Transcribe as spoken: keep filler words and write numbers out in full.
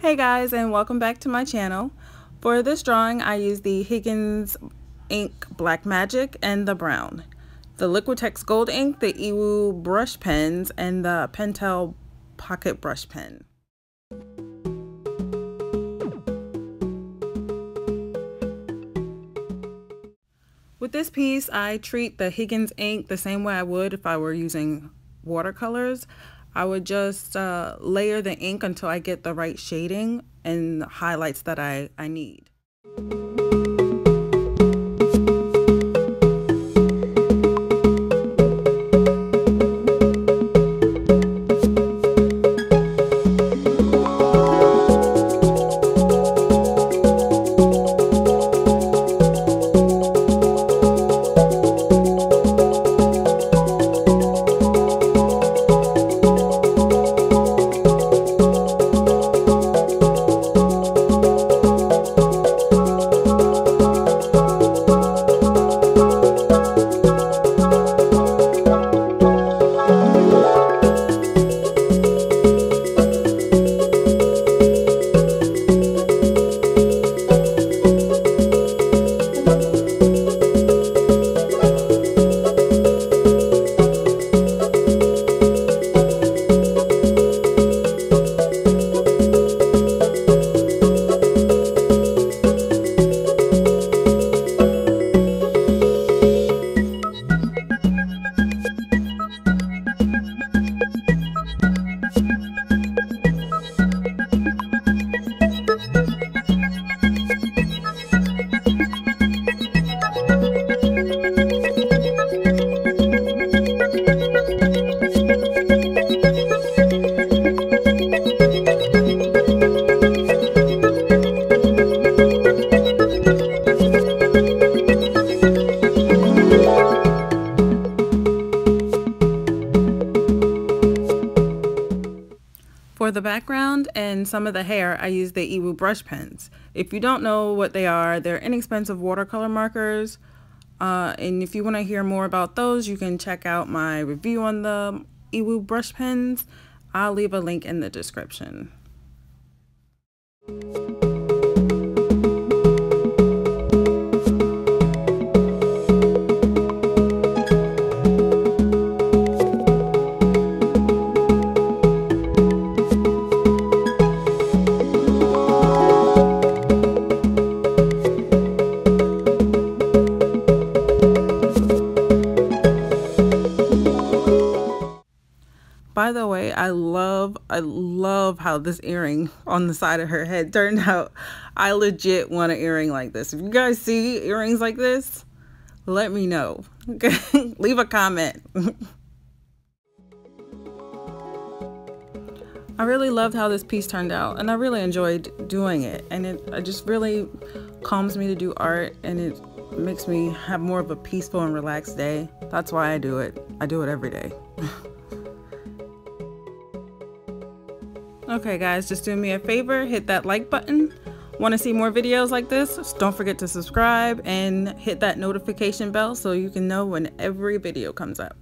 Hey guys, and welcome back to my channel. For this drawing, I used the Higgins ink Black Magic and the brown, the Liquitex gold ink, the Ewoo brush pens, and the Pentel pocket brush pen. With this piece, I treat the Higgins ink the same way I would if I were using watercolors. I would just uh, layer the ink until I get the right shading and highlights that I, I need. For the background and some of the hair, I use the Ewoo brush pens. If you don't know what they are, they're inexpensive watercolor markers. Uh, and if you want to hear more about those, you can check out my review on the Ewoo brush pens. I'll leave a link in the description. By the way, I love, I love how this earring on the side of her head turned out. I legit want an earring like this. If you guys see earrings like this, let me know. Okay, leave a comment. I really loved how this piece turned out, and I really enjoyed doing it. And it, it just really calms me to do art, and it makes me have more of a peaceful and relaxed day. That's why I do it. I do it every day. Okay guys, just do me a favor, hit that like button. Want to see more videos like this? Don't forget to subscribe and hit that notification bell so you can know when every video comes up.